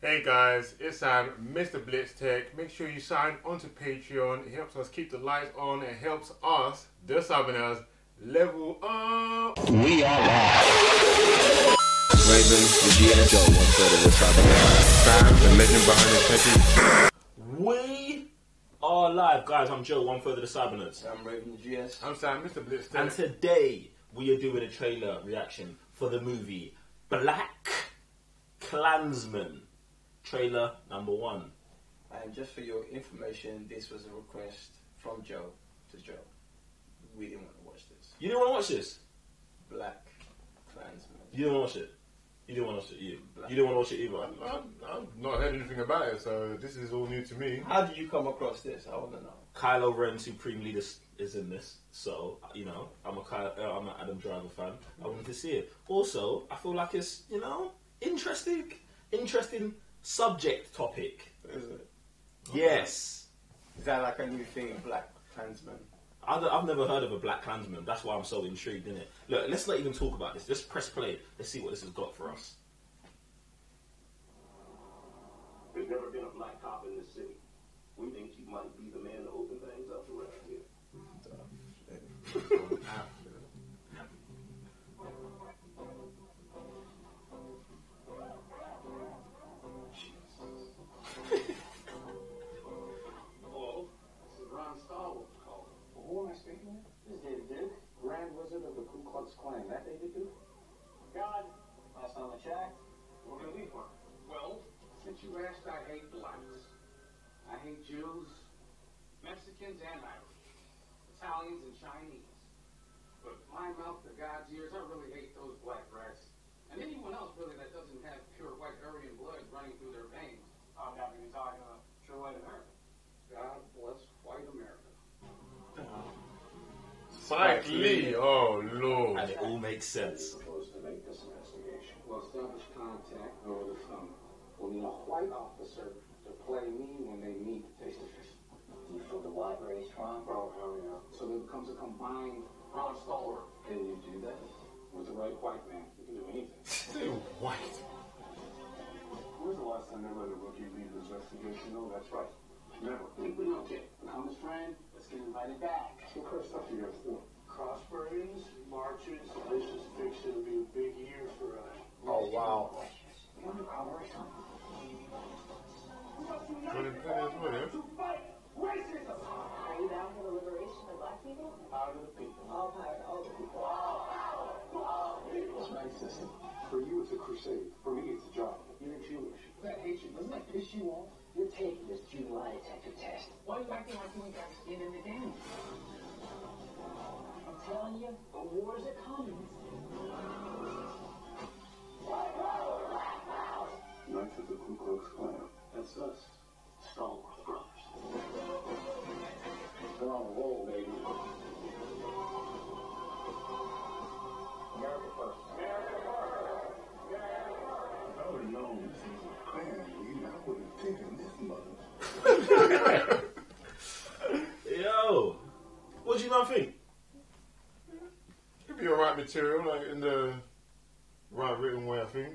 Hey guys, it's Sam, Mr. Blitz Tech. Make sure you sign onto Patreon. It helps us keep the lights on and helps us, the Southerners, level up. We are live. Raven, the G.I. Joe, one third of the Southerners. Sam, the legend behind the techie. We are live, guys. I'm Joe, one third of the Southerners. I'm Raven, the G.S. I'm Sam, Mr. Blitz Tech. And today we are doing a trailer reaction for the movie BlacKkKlansman. Trailer number 1. And just for your information, this was a request from Joe to Joe. We didn't want to watch this. You didn't want to watch this? BlacKkKlansman. You didn't watch it? You didn't want to watch it, you? You didn't want to watch it either? I've not heard anything about it, so this is all new to me. How did you come across this? I want to know. Kylo Ren, Supreme Leader, is in this, so, you know, I'm an Adam Driver fan. I wanted to see it. Also, I feel like it's, you know, interesting subject topic. Is it? Yes. Is that like a new thing of BlacKkKlansman? I've never heard of a BlacKkKlansman. That's why I'm so intrigued in it. Look, let's not even talk about this. Just press play. Let's see what this has got for us. There's never been a black cop in this city. We think you might be the man to open things up around here. That they did do? God, last time I checked. Well, then we were. Well, since you asked, I hate blacks. I hate Jews, Mexicans and Irish, Italians and Chinese. But my mouth to God's ears, I really hate those black rats. And anyone else, really, that doesn't have pure white Aryan blood running through their veins. I'm not even talking about pure white America. God bless white America. Spike Lee. Oh Lord. And it all makes sense. Supposed to make this investigation. We'll establish contact over the phone. We'll need a white officer to play me when they meet face to face. You feel the wide range crime? Oh hell yeah. So there becomes a combined Ron Stallworth. Can you do that? With the right white man, you can do anything. White. When was the last time they let a rookie lead an investigation? Oh, that's right. Never. We don't get. Become his friend. Let's get invited back. What kind of stuff you guys do? Crossbreeds, marches, this is fiction. It'll be a big year for us. Oh wow. You want to cover something? To fight racism. Are you bound for the liberation of black people? Out of the people. All power to all the people. All people. It's my system. For you, it's a crusade. For me, it's a job. You're Jewish. That hatred doesn't that piss you off? You're taking this Jew lie detector test. Why are you acting like we got skin in the game? I'm telling you, the wars are coming. Black power, black power. Knights of the Ku Klux Klan. That's us. Stalworth brothers. They're on the roll, baby. America first. America first. America first. I would have known this is a clan, you know, I would have taken this. Yo, what do you not think? It'd be alright material, like in the right written way, I think.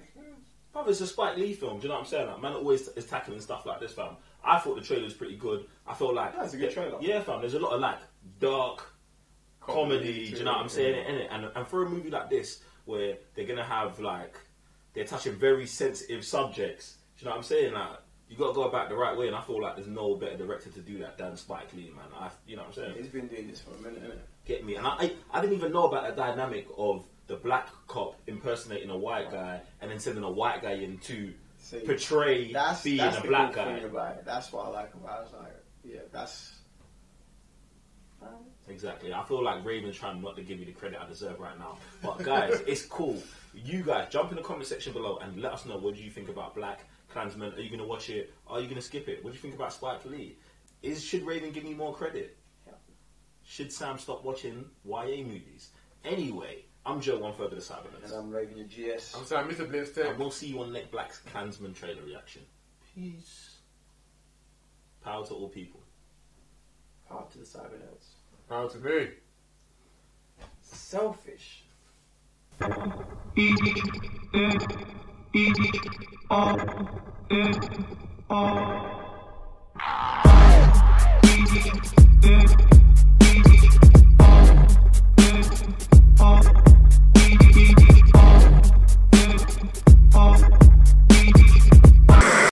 Brother, it's a Spike Lee film. Do you know what I'm saying? Like, man, always is tackling stuff like this, fam. I thought the trailer was pretty good. I felt like that's a good trailer. Yeah, fam. There's a lot of like dark comedy. Do you know what I'm saying? Yeah. And for a movie like this, where they're gonna have like they're touching very sensitive subjects. Do you know what I'm saying? Like. You got to go about the right way, and I feel like there's no better director to do that than Spike Lee, man. You know what I'm saying? He's been doing this for a minute, isn't it? Get me. And I didn't even know about the dynamic of the black cop impersonating a white guy and then sending a white guy in to portray being a black guy. That's what I like about it. I was like, yeah, that's... Exactly. I feel like Raven's trying not to give me the credit I deserve right now. But guys, it's cool. You guys, jump in the comment section below and let us know what do you think about BlacKkKlansman. Are you going to watch it? Are you going to skip it? What do you think about Spike Lee? Should Raven give me more credit? Yeah. Should Sam stop watching YA movies? Anyway, I'm Joe, one third of the Cybermen. And I'm Raven, the GS. I'm Sam, Mr. Blitz. And we'll see you on the next BlacKkKlansman trailer reaction. Peace. Power to all people. Power to the Cybermen. Power to me. Selfish. Eat it. Eat it. All it.